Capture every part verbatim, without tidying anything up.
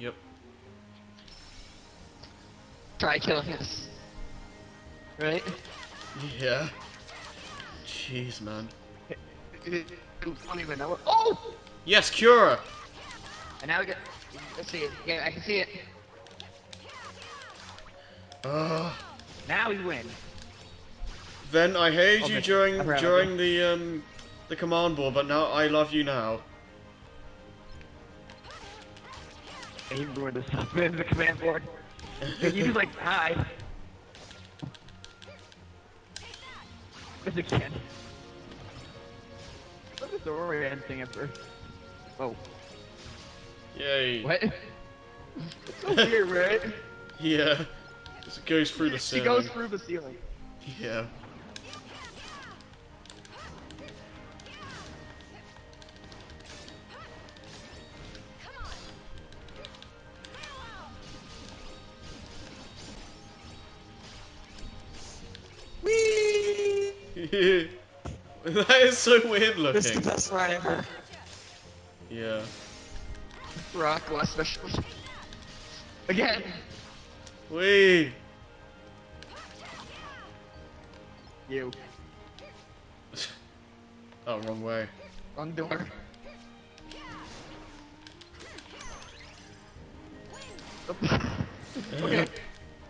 Yep. Try killing us. Right? Yeah. Jeez, man. I don't even know. Oh! Yes, Cura! And now we get. Let's see it. Yeah, I can see it. Uh, now we win. Then I hated okay. you during okay. during the um the command ball, but now I love you now. You ruined this up in the command board. You just like hide. This again. What is the Orion thing at first? Oh. Yay. What? It's so weird, right? Yeah. It goes through the ceiling. It goes through the ceiling. Yeah. That is so weird looking. It's the best ride ever. Yeah. Rock last special. Again. Wee. You. Oh, wrong way. Wrong door. Okay.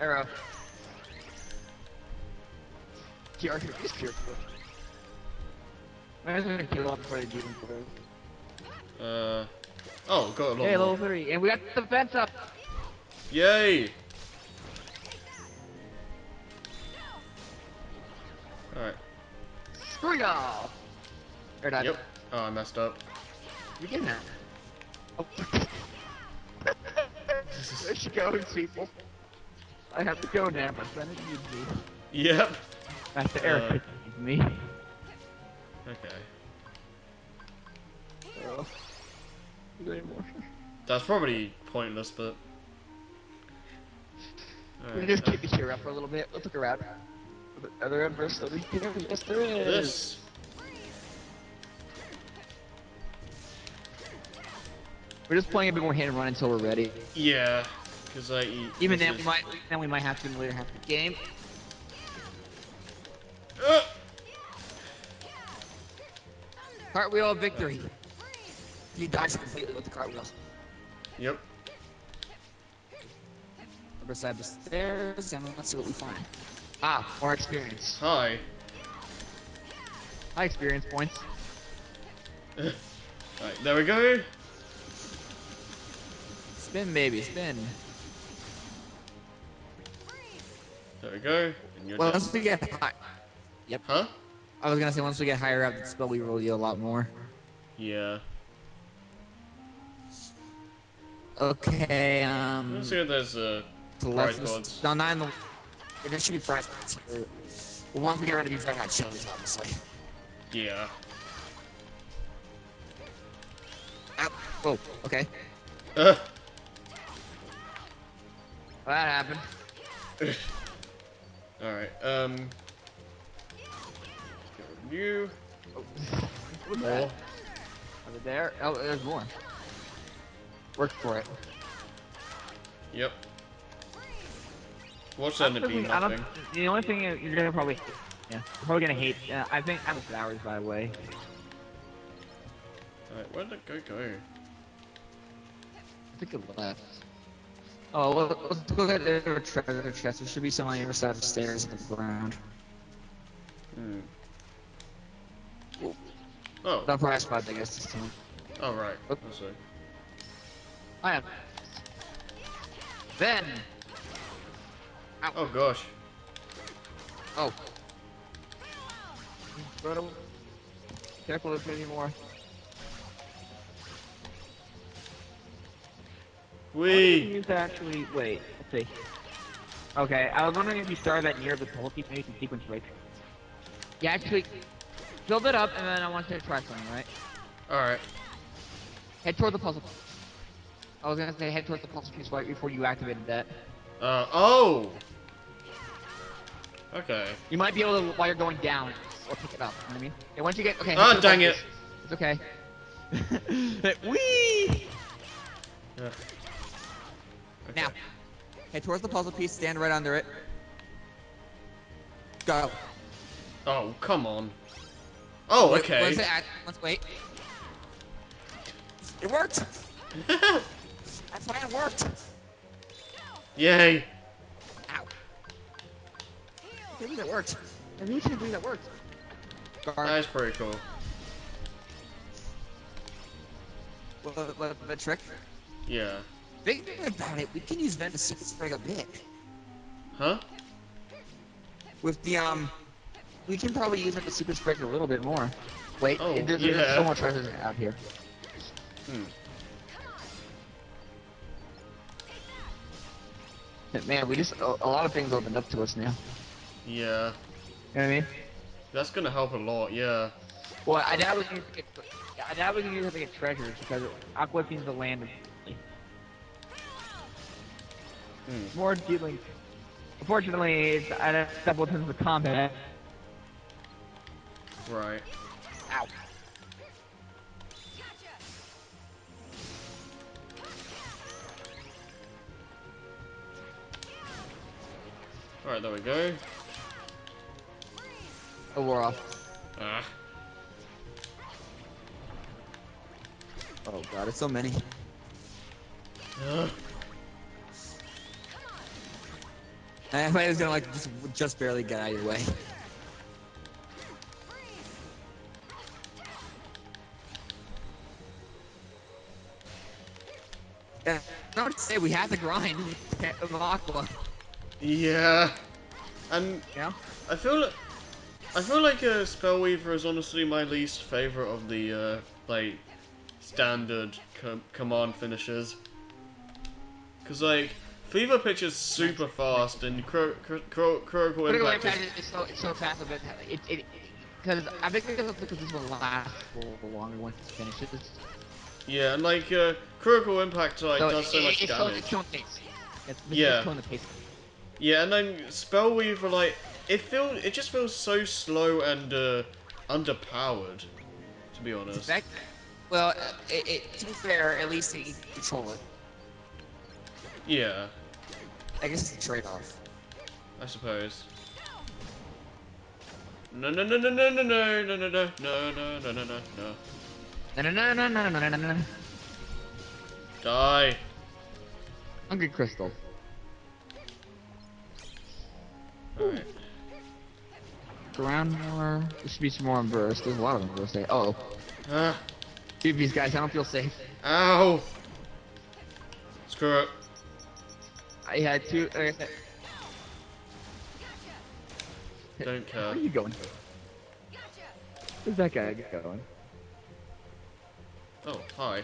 Arrow. Q R here. Just Q R. I was gonna kill him before I do him. Uh. Oh, got a lot. Hey, level three, and we got the fence up. Yay! Alright. Screw y'all! Yep. Oh, I messed up. You get that. Oh. There she goes, people. I have to go now, my friend needs me. Yep. That's the Eric needs me. Okay. Oh. That's probably pointless, but. Right, we just keep the cure up for a little bit. Let's look around. The other adverse that we can yes there is. This. We're just playing a bit more hit and run until we're ready. Yeah, because I eat. Even then we might then we might have to later half the game. Uh. Cartwheel victory. He dies completely with the cartwheels. Yep. Other side of the stairs, and let's see what we find. Ah, more experience. Hi. High experience points. Alright, there we go. Spin, baby, spin. There we go. And you're well, once we get high. Yep. Huh? I was gonna say, once we get higher up, the spell we roll you a lot more. Yeah. Okay, um. Let's see if there's a. Uh, prize cards. No, not in the. There should be prize cards here. Well, once we get rid of these red hot chilies, obviously. Yeah. Ow. Oh, okay. Uh. Well, that happened. Alright, um. Let's get rid of you. Oh. Look at that. Over there. Oh, there's more. Work for it. Yep. Watch that and be nothing. The only thing you're gonna probably, yeah, you're probably gonna hate. Uh, I think I'm flowers, by the way. Alright, where did it go go? I think it left. Oh, well, let's go get the treasure chest. There should be some on the other side of the stairs in the ground. Hmm. Whoa. Oh. Not prize spot, I guess this time. Oh right. I'll see. I am. Then. Ow. Oh gosh. Oh. Careful, there's many more. We. Actually, wait. Let's see. Okay, I was wondering if you started that near the penalty phase and sequence break. Yeah, actually, build it up, and then I want you to try something, right? All right. Head toward the puzzle. I was gonna say head towards the pulse piece right before you activated that. Uh oh. Okay. You might be able to while you're going down or pick it up. You know what I mean? And once you get okay. Oh dang it! It's okay. Wee. Yeah. now. Head towards the puzzle piece, stand right under it. Go. Oh, come on. Oh, okay. Wait, wait, let's wait. It worked! That's why it worked! Yay! Ow. I can't believe it worked. I really can't believe it worked. Guard. That is pretty cool. Well, the, the trick? Yeah. Thinking about it, we can use Ventus for a bit. Huh? With the, um... we can probably use it to super spread a little bit more. Wait, oh, it, there's, yeah. there's so much treasure out here. Hmm. Man, we just a, a lot of things opened up to us now. Yeah. You know what I mean? That's gonna help a lot. Yeah. Well, I doubt we can. Get, I doubt we can use it to get treasures because Aqua feeds the land. Hmm. More dealing. Unfortunately, it's at double tons of combat. Right. Ow. Alright, there we go. Oh, we're off. Ah. Oh god, it's so many. Ugh. I thought he was gonna like just, just barely get out of your way. Yeah, I would say we have to grind with Aqua. Yeah, and yeah, I feel like, I feel like a uh, Spellweaver is honestly my least favorite of the uh, like standard com command finishers. Cause like Fever Pitch is super fast and Cro Cro Cro Critical Impact is it's so, it's so fast, but it it because I think it's because this will last for longer once it finishes. Yeah, and like uh, Critical Impact like so does it, so much it's damage. So, it's pace. It's, yeah. It's yeah, and then Spellweaver like it feels it just feels so slow and uh, underpowered, to be honest. It's back, well, it, it, to be fair, at least you control it. Yeah. I guess it's a trade-off. I suppose. No no no no no no no no no no no no no no no no. No no no no no no no. Die. Hungry crystal. Alright. Ground more. There should be some more in burst. There's a lot of them in burst. Uh oh. Ah. Dude, these guys, I don't feel safe. Ow! Screw it. I had two. Uh, don't care. Where are you going? Where's that guy going? Oh, hi.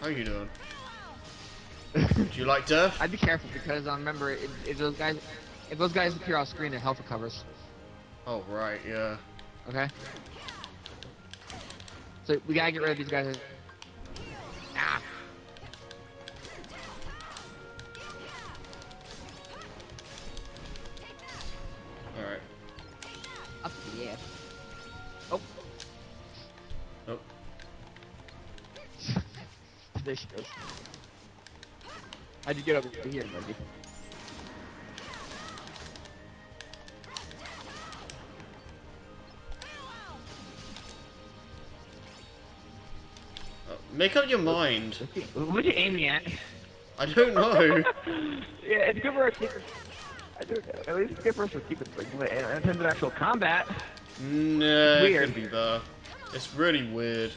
How are you doing? Do you like death? I'd be careful because I um, remember if, if those guys, if those guys appear off screen, their health recovers. Oh right, yeah. Okay. So we gotta get rid of these guys. Ah. All right. Up the air. Oh. Oh. There she goes. How'd you get over here, buddy? Uh, make up your mind. What are you aiming at? I don't know. Yeah, it's good for a secret. I don't know. At least it's good for us with secret thing. In terms of actual combat. No, it's weird. It could be there. It's really weird.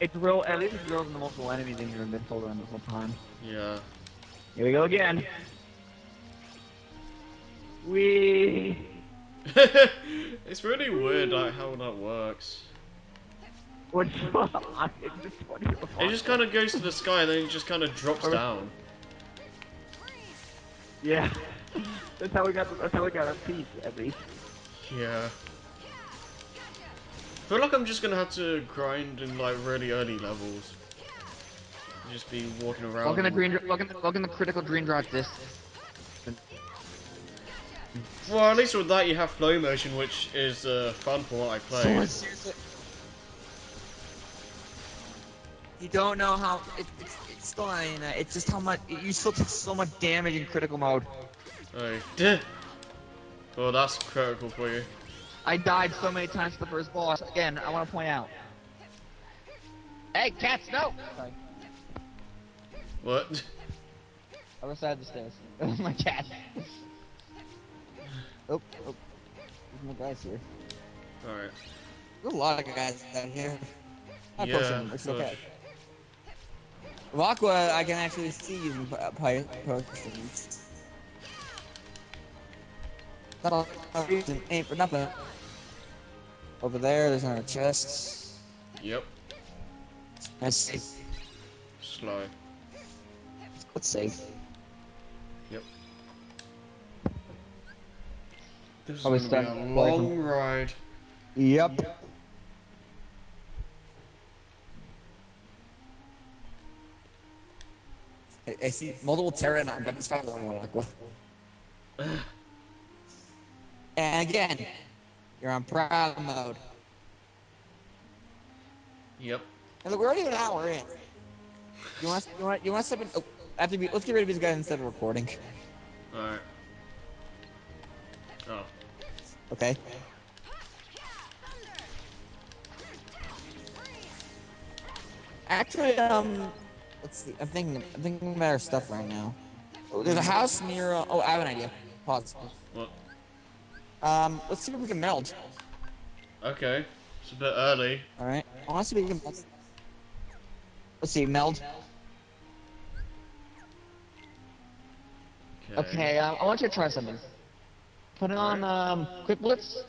It's real, at least it drills in the multiple enemies in here and been told around the whole time. Yeah. Here we go again. Wee. It's really weird like, how that works. What's on? It just kind of goes to the sky and then it just kind of drops down. Yeah. That's how we got. That's how we got a piece at least. Yeah. I feel like I'm just gonna have to grind in like really early levels. Just be walking around. Welcome to green. Welcome, welcome to critical green drive. This. Well, at least with that you have flow motion, which is uh, fun for what I play. You don't know how. It, it's, it's still not even that. It's just how much. You still take so much damage in critical mode. Oh, duh. Well, that's critical for you. I died so many times to the first boss. Again, I want to point out. Hey, cats, no! Sorry. What? Other side of the stairs. My cat. Oh, oh. There's more guys here. Alright. There's a lot of guys down here. Not yeah, potion, it's push. Okay. With Aqua, I can actually see using potions. Not a reason, ain't for nothing. Over there, there's another chest. Yep. That's safe. Slow. Let's save. Yep. This Probably is gonna be a long ride. Yep. yep. I, I see multiple Terra and I'm gonna find one more Aqua. And again, you're on proud mode. Yep. And look, we're already an hour in. You want? You want? You want something? Oh, after we, let's get rid of these guys instead of recording. All right. Oh. Okay. Actually, um, let's see. I'm thinking. I'm thinking about our stuff right now. Oh, there's a house near. Uh, oh, I have an idea. Pause. What? Um, let's see if we can meld. Okay, it's a bit early. All right, I want to see if we can meld. Let's see, meld. Okay, okay um, I want you to try something. Put it on, right. um, Quick Blitz.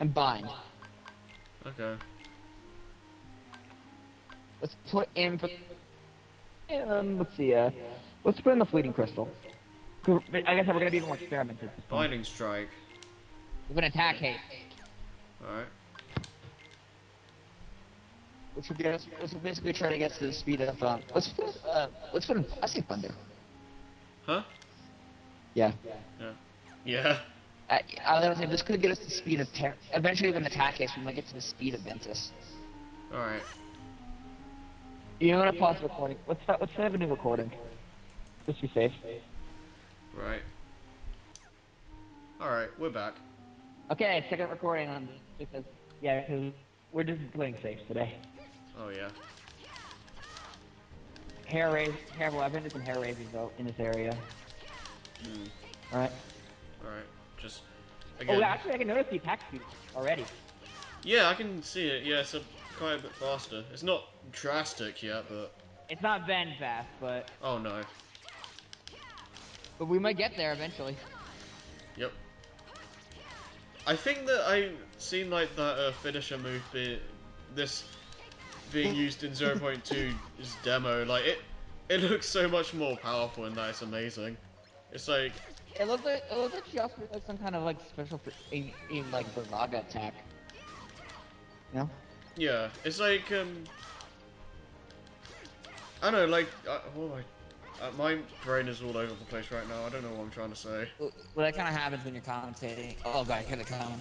And bind. Okay. Let's put in, for, um, let's see, uh, let's put in the Fleeting Crystal. I guess we're gonna be more experimented. Binding strike. We're gonna attack hate. Alright. Which will get us, which will basically try to get to the speed of, um, let's put, uh, let's put in Plastic Thunder. Huh? Yeah. Yeah. Yeah. I, I don't know, this could get us to the speed of Terra. Eventually when the attack hits, we might get to the speed of Ventus. Alright. You know what, pause the recording. Let's, let's have a new recording. Just be safe. Right. Alright, we're back. Okay, second recording on this because, yeah, because we're just playing safe today. Oh, yeah. Hair raise, hair, well, I've been to some hair raises out in this area. Mm. Alright. Alright, just, again. Oh, actually, I can notice the attack speed already. Yeah, I can see it. Yeah, it's a, quite a bit faster. It's not drastic yet, but. It's not been fast, but. Oh, no. But we might get there eventually. Yep. I think that I've seen like that uh, finisher move be this being used in zero point two's demo. Like it, it looks so much more powerful and that's amazing. It's like it looks like it looks like she also like some kind of like special in, in like the Naga attack. No. Yeah, it's like um, I don't know. Like uh, what am I? Uh, my brain is all over the place right now. I don't know what I'm trying to say. Well, that kind of happens when you're commentating. Oh god, here they come.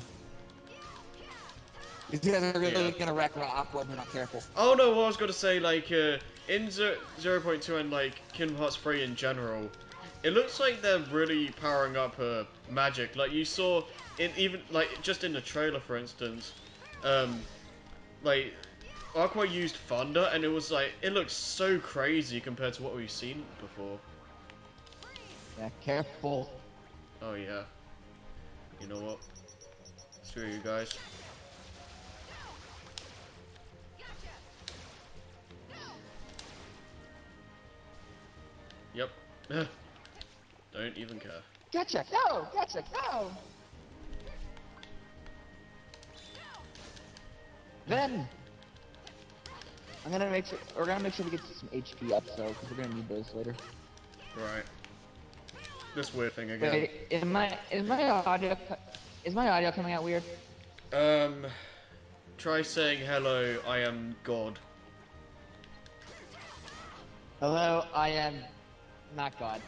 These guys are really yeah. gonna wreck Aqua if you're not careful. Oh no, what I was gonna say, like, uh, in zero point two and like Kingdom Hearts three in general, it looks like they're really powering up uh, magic. Like you saw in even like just in the trailer, for instance, um, like. Aqua used thunder, and it was like it looks so crazy compared to what we've seen before. Yeah, careful. Oh yeah. You know what? Screw you guys. Yep. Don't even care. Gotcha! No! Gotcha! No! Then. I'm gonna make sure we're gonna make sure we get some H P up, so because we're gonna need those later. Right. This weird thing again. Wait, is my is my audio is my audio coming out weird? Um, try saying hello. I am God. Hello, I am not God.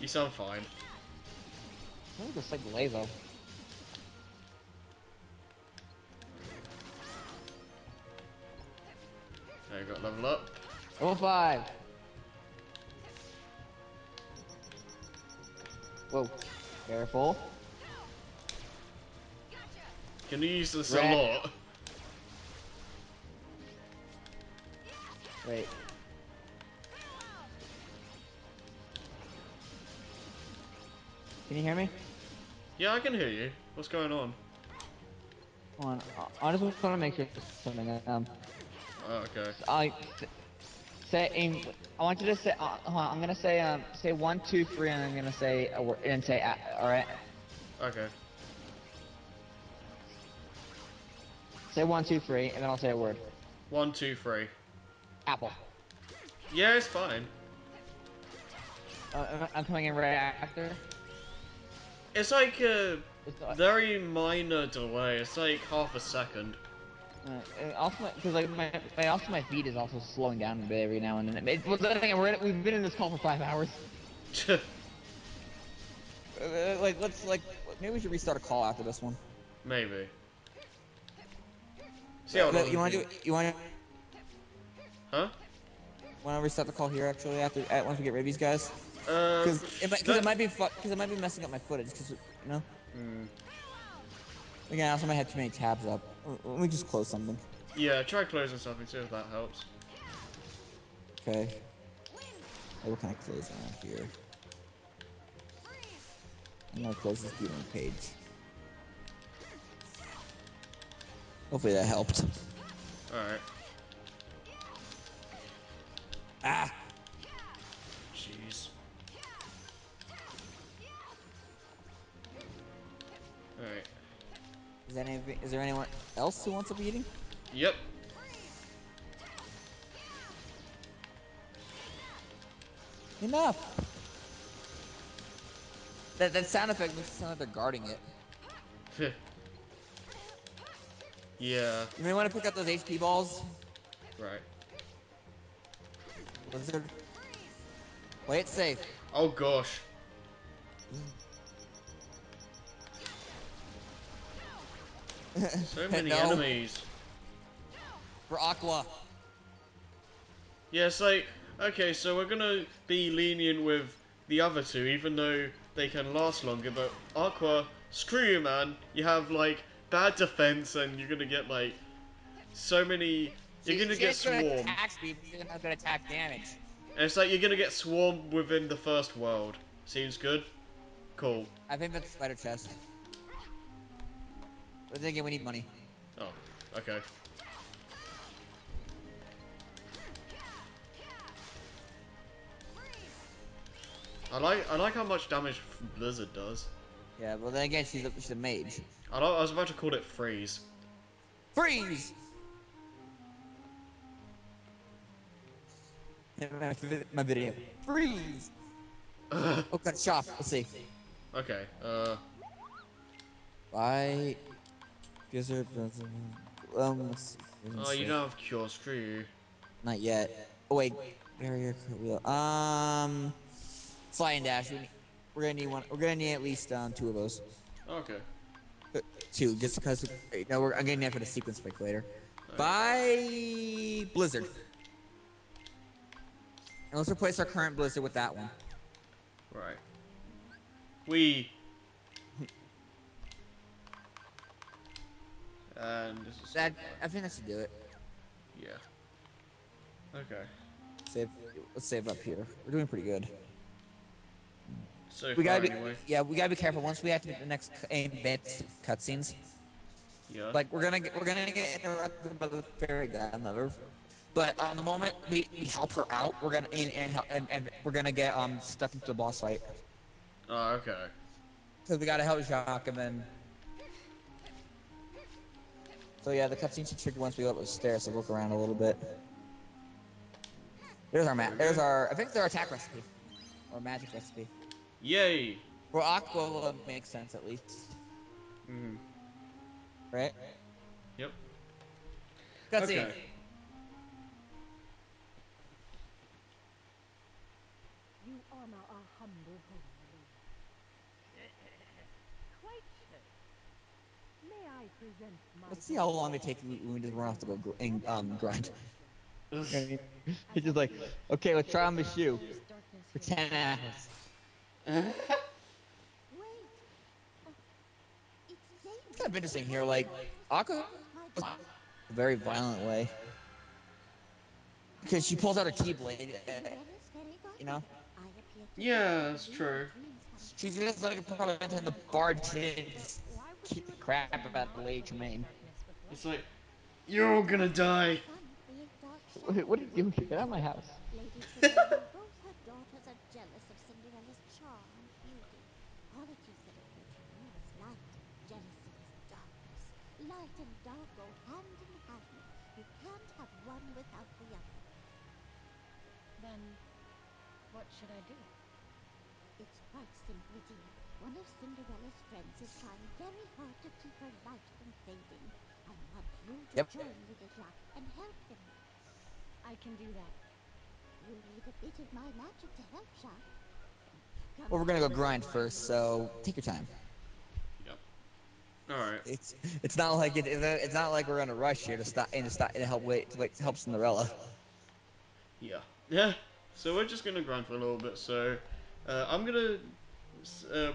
You sound fine. I think it's like Lavo. I got level up. Level five. Whoa. Careful. Can you use this Red. a lot? Wait. Can you hear me? Yeah, I can hear you. What's going on? Hold on. I just was trying to make sure something. Um. Oh, okay. I say aim. I want you to say. Uh, hold on. I'm gonna say um. Say one, two, three, and I'm gonna say uh, and say. Uh, all right. Okay. Say one, two, three, and then I'll say a word. One, two, three. Apple. Yeah, it's fine. Uh, I'm coming in right after. It's like a very minor delay. It's like half a second. Uh, also, because like my, my also my feed is also slowing down a bit every now and then. It, well, the other thing, we're in, we've been in this call for five hours. uh, like let's like maybe we should restart a call after this one. Maybe. See how uh, you want to do? It, you want to? Huh? Want to restart the call here actually after at once we get rid of these guys? Because uh, it, it might be because it might be messing up my footage. Because you know. Mm. Again, I also might have too many tabs up. Let me just close something. Yeah, try closing something. See if that helps. Okay. Hey, what can I close on here? I'm gonna close this viewing page. Hopefully that helped. All right. Ah. Jeez. All right. Is there, any, is there anyone else who wants to be eating? Yep. Enough! That, that sound effect looks sound like they're guarding it. Yeah. You may want to pick up those H P balls. Right. Lizard. Play it safe. Oh gosh. So many no. enemies. For Aqua. Yeah, it's like, okay, so we're gonna be lenient with the other two, even though they can last longer, but Aqua, screw you, man. You have, like, bad defense, and you're gonna get, like, so many... You're so gonna get swarmed. Gonna attack speed, you're not gonna attack damage. And it's like, you're gonna get swarmed within the first world. Seems good? Cool. I think that's spider chest. But then again, we need money. Oh, okay. I like I like how much damage Blizzard does. Yeah, well then again, she's a, she's a mage. I, I was about to call it freeze. Freeze! My video. Freeze! Uh. Oh god, shop. Let's see. Okay. Uh. Why? Blizzard doesn't. Um. Let's see. Oh, you don't have cure. Screw you. Not yet. Oh wait. Barrier wheel. Um. Flying dash. We're gonna need one. We're gonna need at least um two of those. Okay. Two, just because. No, we're. I'm gonna need that for the sequence break later. Right. Bye, Blizzard. And let's replace our current Blizzard with that one. Right. We. And this is that. I think that should do it. Yeah. Okay. Save. Let's save up here. We're doing pretty good. So we far, gotta be, anyway. Yeah, we gotta be careful. Once we activate the next aim bit cutscenes. Yeah. Like we're gonna get, we're gonna get interrupted by the fairy godmother. But on um, the moment we, we help her out, we're gonna and, and, and, and we're gonna get um stuck into the boss fight. Oh, okay. So we gotta help Jacques and then. So yeah, the cutscenes should trigger once we go up the stairs. So look around a little bit. There's our map. There's our. I think there's our attack recipe, or magic recipe. Yay! For Aqua, makes sense at least. Mm. Right? Yep. Cutscene. Okay. You honor our humble home. Quite so. May I present my... Let's see how long it takes when we just run off to go gr and um grind. You know what I mean? It's just like, okay, let's try on the shoe for ten hours. It's kind of interesting here, like, Aqua in a very violent way. Because she pulls out her keyblade, you know? Yeah, that's true. She's just like probably in the bar to keep the crap about the Lady Tremaine. It's like, you're all gonna die. Wait, what are you doing? Get out of my house. Both her daughters are jealous of Cinderella's charm and beauty. All that you said of Virginia was light, jealousy is darkness. Light and dark go hand in hand. You can't have one without the other. Then, what should I do? It's quite simple, dear. One of Cinderella's friends is trying very hard to keep her light from fading. I want you to yep. join Little Jack and help them. I can do that. You need a bit of my magic to help, Jack. Well, we're gonna go grind first, so take your time. Yep. All right. It's it's not like it, it's not like we're gonna rush here to stop and to stop and help wait to wait to help Cinderella. Yeah. Yeah. So we're just gonna grind for a little bit. So uh, I'm gonna uh,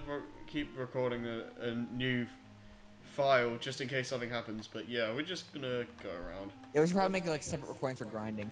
keep recording a, a new file just in case something happens. But yeah, we're just gonna go around. Yeah, we should probably make like a separate recording for grinding.